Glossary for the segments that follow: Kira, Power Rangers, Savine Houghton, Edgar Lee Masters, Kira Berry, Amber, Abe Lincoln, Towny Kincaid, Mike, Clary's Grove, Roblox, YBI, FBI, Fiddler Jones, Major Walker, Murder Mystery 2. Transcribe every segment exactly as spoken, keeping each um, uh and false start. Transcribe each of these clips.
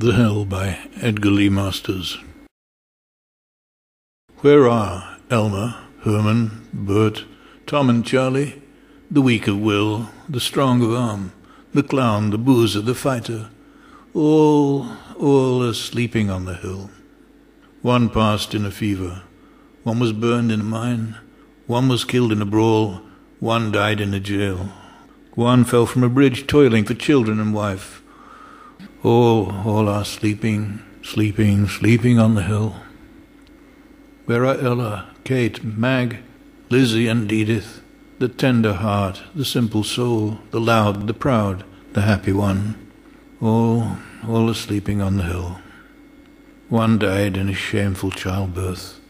The Hill by Edgar Lee Masters. Where are Elmer, Herman, Bert, Tom and Charlie, the weak of will, the strong of arm, the clown, the boozer, the fighter, all, all are sleeping on the hill. One passed in a fever, one was burned in a mine, one was killed in a brawl, one died in a jail, one fell from a bridge toiling for children and wife. All, all are sleeping, sleeping, sleeping on the hill. Where are Ella, Kate, Mag, Lizzie and Edith, the tender heart, the simple soul, the loud, the proud, the happy one? All, all are sleeping on the hill. One died in a shameful childbirth,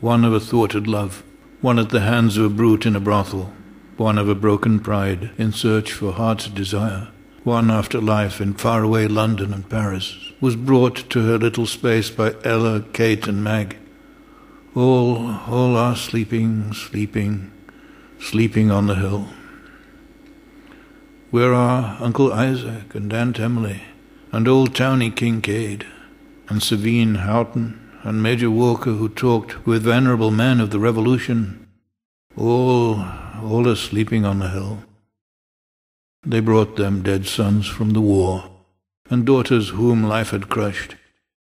one of a thwarted love, one at the hands of a brute in a brothel, one of a broken pride in search for heart's desire. One after life in faraway London and Paris was brought to her little space by Ella, Kate and Mag. All, all are sleeping, sleeping, sleeping on the hill. Where are Uncle Isaac and Aunt Emily and old Towny Kincaid and Savine Houghton and Major Walker, who talked with venerable men of the Revolution? All, all are sleeping on the hill. They brought them dead sons from the war, and daughters whom life had crushed,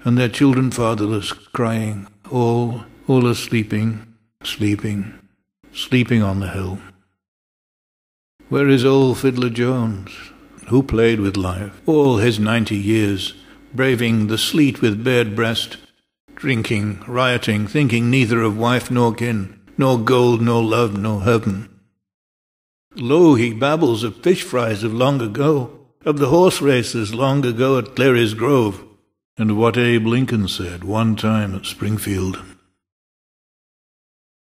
and their children fatherless, crying, all, all are sleeping, sleeping, sleeping on the hill. Where is old Fiddler Jones, who played with life all his ninety years, braving the sleet with bared breast, drinking, rioting, thinking neither of wife nor kin, nor gold, nor love, nor heaven? Lo, he babbles of fish fries of long ago, of the horse races long ago at Clary's Grove, and what Abe Lincoln said one time at Springfield.